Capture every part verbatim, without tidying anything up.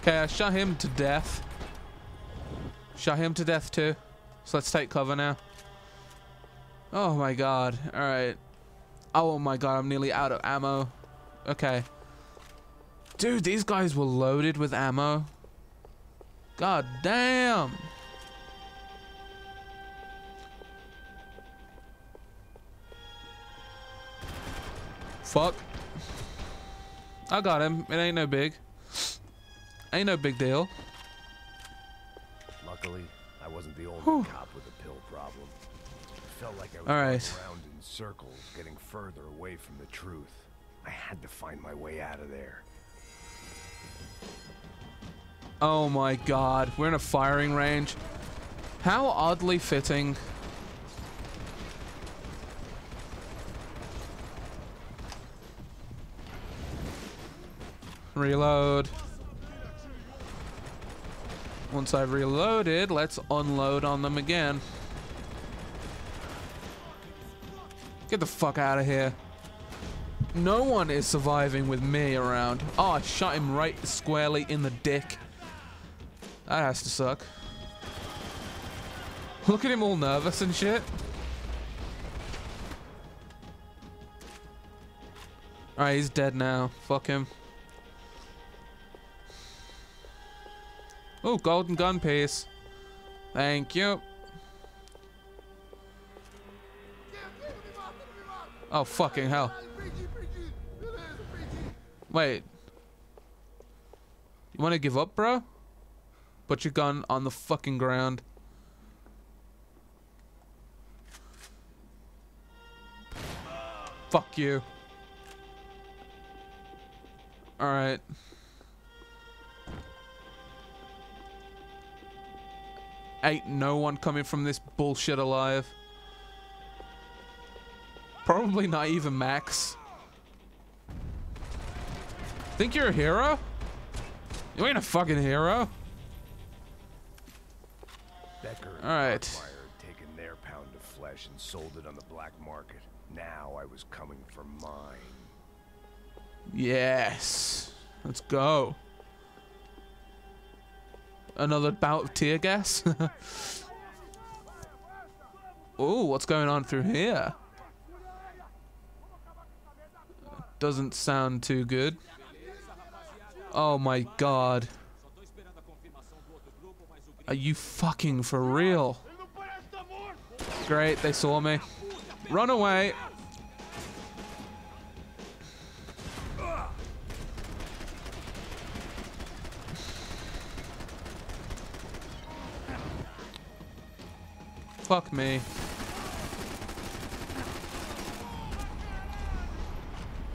Okay, I shot him to death. Shot him to death too. So let's take cover now. Oh my god. Alright. Oh my god, I'm nearly out of ammo. Okay. Dude, these guys were loaded with ammo. God damn. Fuck. I got him. It ain't no big. Ain't no big deal. Luckily, I wasn't the only Whew. cop with a pill problem. It felt like I was All right. going around in circles, getting further away from the truth. I had to find my way out of there. Oh my god, we're in a firing range. How oddly fitting. Reload. Once I've reloaded, let's unload on them again. Get the fuck out of here. No one is surviving with me around. Oh, I shot him right squarely in the dick. That has to suck. Look at him all nervous and shit. Alright, he's dead now. Fuck him. Oh, golden gun piece. Thank you. Oh, fucking hell. Wait. You want to give up, bro? Put your gun on the fucking ground. Fuck you. Alright. Ain't no one coming from this bullshit alive. Probably not even Max. Think you're a hero? You ain't a fucking hero. Becker and Alright. had taken their pound of flesh and sold it on the black market. Now I was coming for mine. Yes. Let's go. Another bout of tear gas. Oh, what's going on through here? Doesn't sound too good. Oh my god. Are you fucking for real? Great, they saw me. Run away. Fuck me.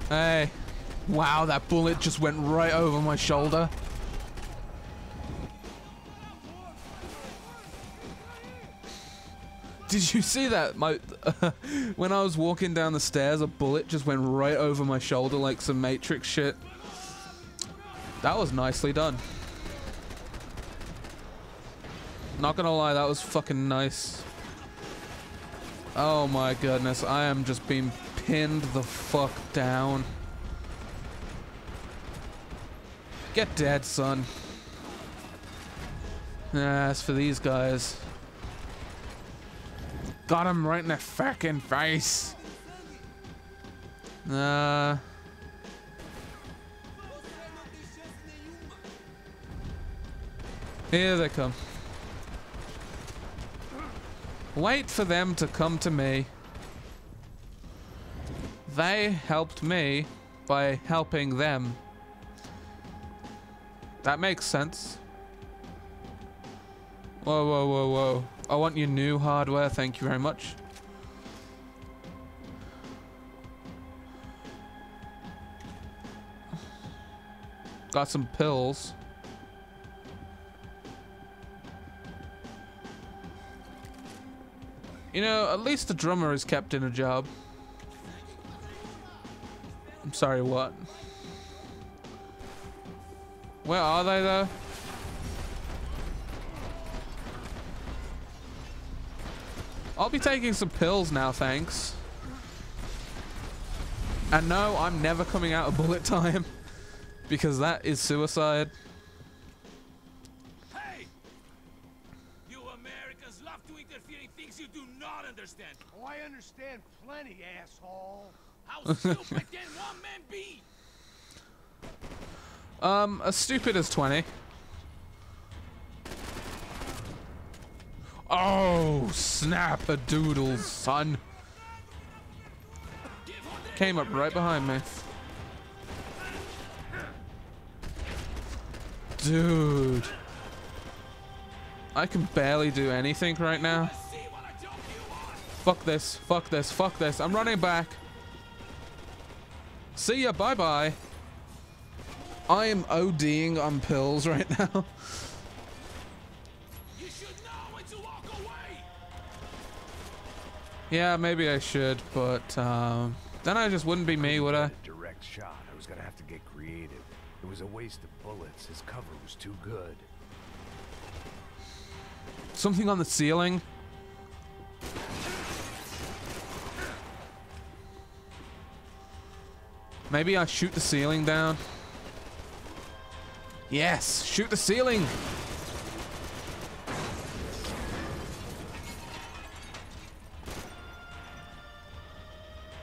Hey. Wow, that bullet just went right over my shoulder. Did you see that? My uh, when I was walking down the stairs, a bullet just went right over my shoulder like some Matrix shit. That was nicely done. Not gonna lie, that was fucking nice. Oh my goodness, I am just being pinned the fuck down. Get dead, son. Nah, as for these guys. Got him right in the fucking face. Nah. Uh, here they come. Wait for them to come to me. They helped me by helping them. That makes sense. Whoa, whoa, whoa, whoa. I want your new hardware, thank you very much. Got some pills. You know, at least the drummer is kept in a job. I'm sorry, what? Where are they, though? I'll be taking some pills now, thanks. And no, I'm never coming out of bullet time. Because that is suicide. understand. Oh, I understand plenty, asshole. How stupid can one man be? Um, as stupid as twenty. Oh, snap-a-doodle, son. Came up right behind me. Dude. I can barely do anything right now. Fuck this, fuck this, fuck this. I'm running back. See ya, bye-bye. I am ODing on pills right now. You should know when to walk away. Yeah, maybe I should, but um, then I just wouldn't be me, would I? Direct shot. I was gonna have to get creative. It was a waste of bullets. His cover was too good. Something on the ceiling. Maybe I shoot the ceiling down. Yes, shoot the ceiling.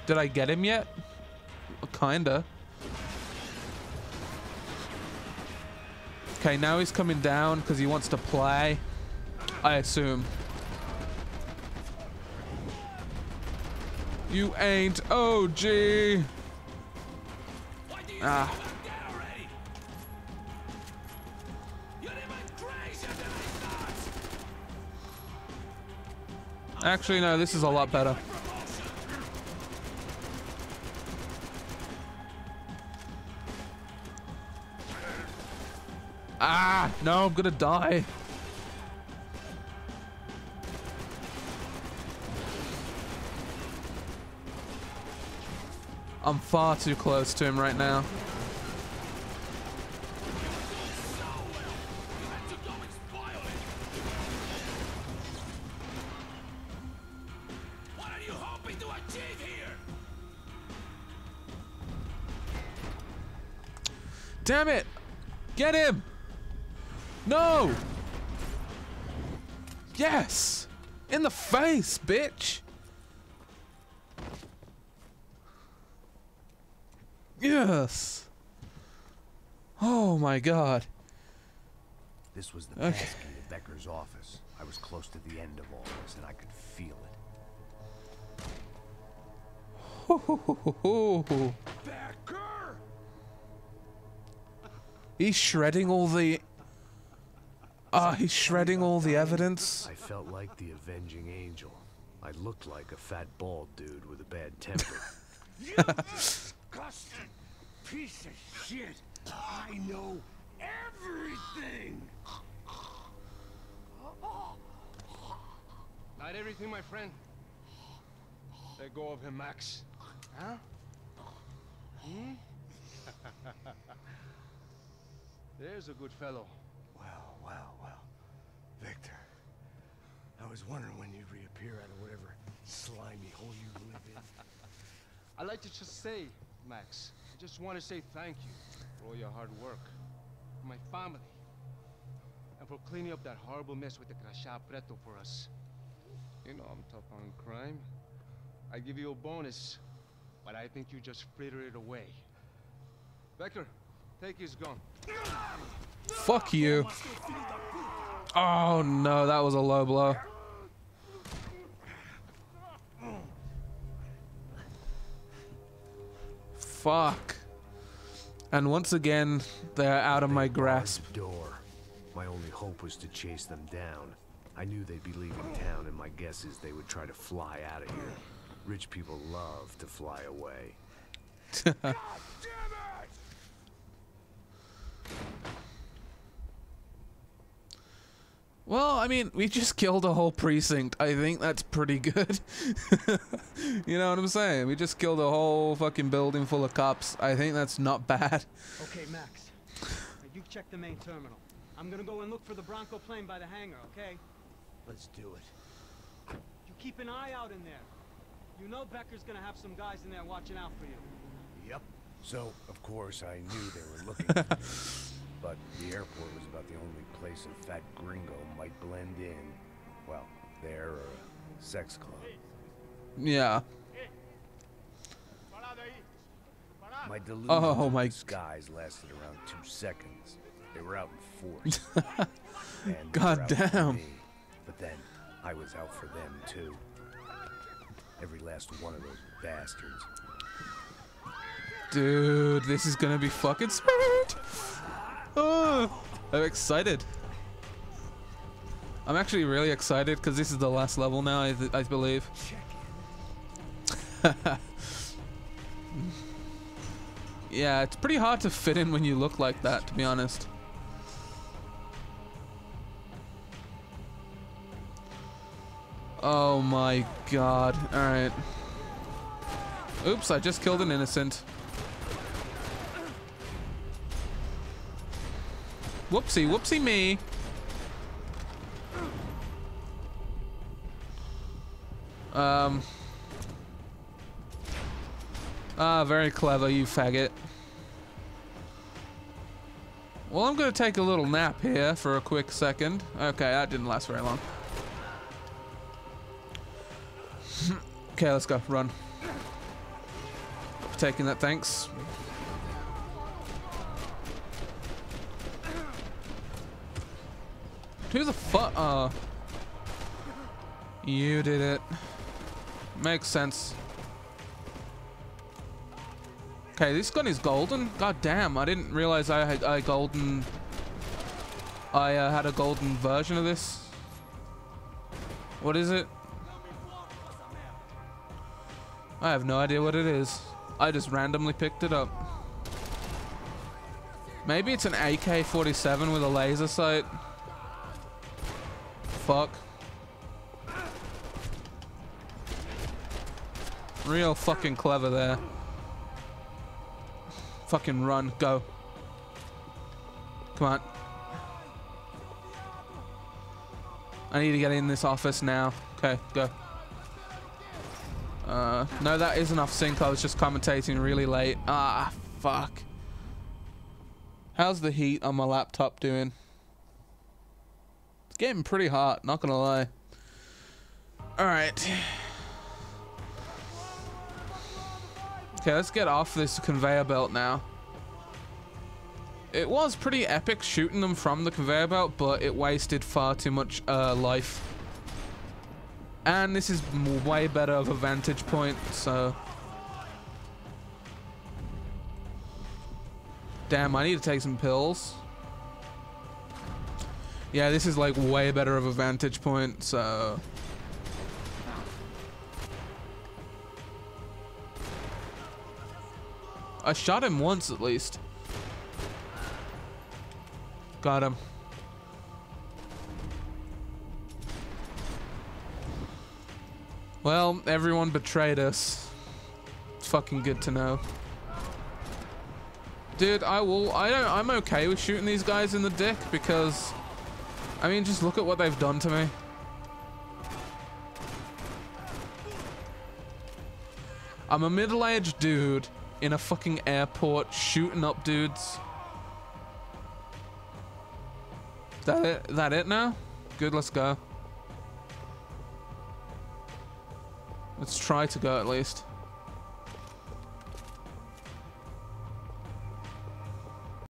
Did I get him yet? Kinda. Okay, now he's coming down because he wants to play, I assume. You ain't O G. Ah. Actually, no, this is a lot better. Ah, no, I'm gonna die. I'm far too close to him right now. Damn it! Get him! No! Yes! In the face, bitch! Yes! Oh my god. This was the okay. Passkey to Becker's office. I was close to the end of all this and I could feel it. Ho ho ho ho ho! Becker! He's shredding all the... Ah, uh, he's shredding all the evidence. I felt like the avenging angel. I looked like a fat bald dude with a bad temper. You disgusting piece of shit! I know everything. Not everything, my friend. Let go of him, Max. Huh? Hmm? There's a good fellow. Well, well, well. Victor, I was wondering when you'd reappear out of whatever slimy hole you live in. I'd like to just say, Max, I just want to say thank you for all your hard work, for my family, and for cleaning up that horrible mess with the Crasha Preto for us. You know I'm tough on crime. I give you a bonus, but I think you just frittered it away. Becker, take his gun. Fuck you. Oh no, that was a low blow. Fuck. And once again, they're out of my grasp. Door. My only hope was to chase them down. I knew they'd be leaving town, and my guess is they would try to fly out of here. Rich people love to fly away. God damn it! Well, I mean, we just killed a whole precinct. I think that's pretty good. You know what I'm saying? We just killed a whole fucking building full of cops. I think that's not bad. Okay, Max. You check the main terminal. I'm gonna go and look for the Bronco plane by the hangar, okay? Let's do it. You keep an eye out in there. You know Becker's gonna have some guys in there watching out for you. Yep. So, of course, I knew they were looking for me. But the airport was about the only place a fat gringo might blend in. Well, there or a sex club. Yeah. My delusional oh, my skies lasted around two seconds. They were out in force. And God damn. Me, but then I was out for them too. Every last one of those bastards. Dude, this is gonna be fucking sweet. Oh, I'm excited. I'm actually really excited because this is the last level now, I, th I believe. Yeah, it's pretty hard to fit in when you look like that, to be honest. Oh my god. Alright. Oops, I just killed an innocent. Whoopsie, whoopsie me. Um... Ah, very clever, you faggot. Well, I'm gonna take a little nap here for a quick second. Okay, that didn't last very long. Okay, let's go, run. Taking that, thanks. Who the fuck? Oh. You did it. Makes sense. Okay, this gun is golden. God damn, I didn't realize I had I golden. I uh, had a golden version of this. What is it? I have no idea what it is. I just randomly picked it up. Maybe it's an A K forty-seven with a laser sight. Fuck. Real fucking clever there. Fucking run, go. Come on. I need to get in this office now. Okay, go. Uh, no, that isn't off sync. I was just commentating really late. Ah, fuck. How's the heat on my laptop doing? It's getting pretty hot, not gonna lie. Alright. Okay, let's get off this conveyor belt now. It was pretty epic shooting them from the conveyor belt, but it wasted far too much uh, life. And this is way better of a vantage point, so... Damn, I need to take some pills. Yeah, this is like way better of a vantage point, so... I shot him once at least. Got him. Well, everyone betrayed us. It's fucking good to know. Dude, I will I don't I'm okay with shooting these guys in the dick because I mean just look at what they've done to me. I'm a middle-aged dude. In a fucking airport shooting up dudes. That it? That it now? Good, let's go. Let's try to go at least.